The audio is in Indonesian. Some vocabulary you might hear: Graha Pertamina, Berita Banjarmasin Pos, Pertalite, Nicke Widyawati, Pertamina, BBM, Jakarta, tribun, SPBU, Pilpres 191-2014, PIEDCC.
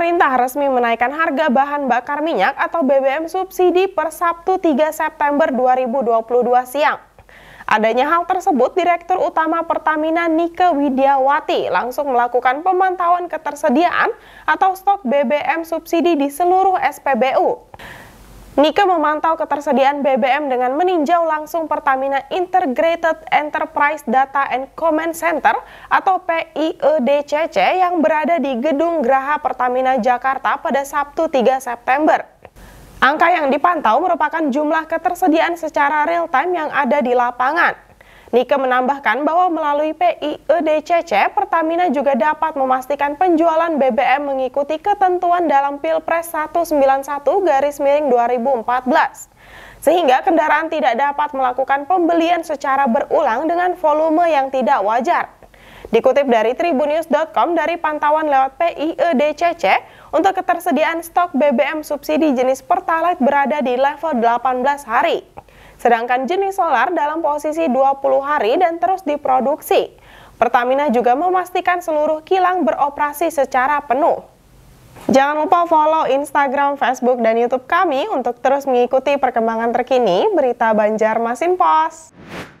Pemerintah resmi menaikkan harga bahan bakar minyak atau BBM subsidi per Sabtu 3 September 2022 siang. Adanya hal tersebut, Direktur Utama Pertamina Nicke Widyawati langsung melakukan pemantauan ketersediaan atau stok BBM subsidi di seluruh SPBU. Nicke memantau ketersediaan BBM dengan meninjau langsung Pertamina Integrated Enterprise Data and Command Center atau PIEDCC yang berada di Gedung Graha Pertamina Jakarta pada Sabtu 3 September. Angka yang dipantau merupakan jumlah ketersediaan secara real time yang ada di lapangan. Nicke menambahkan bahwa melalui PIEDCC, Pertamina juga dapat memastikan penjualan BBM mengikuti ketentuan dalam Pilpres 191-2014. Sehingga kendaraan tidak dapat melakukan pembelian secara berulang dengan volume yang tidak wajar. Dikutip dari tribunnews.com dari pantauan lewat PIEDCC, untuk ketersediaan stok BBM subsidi jenis Pertalite berada di level 18 hari. Sedangkan jenis solar dalam posisi 20 hari dan terus diproduksi. Pertamina juga memastikan seluruh kilang beroperasi secara penuh. Jangan lupa follow Instagram, Facebook, dan YouTube kami untuk terus mengikuti perkembangan terkini Berita Banjarmasin Pos.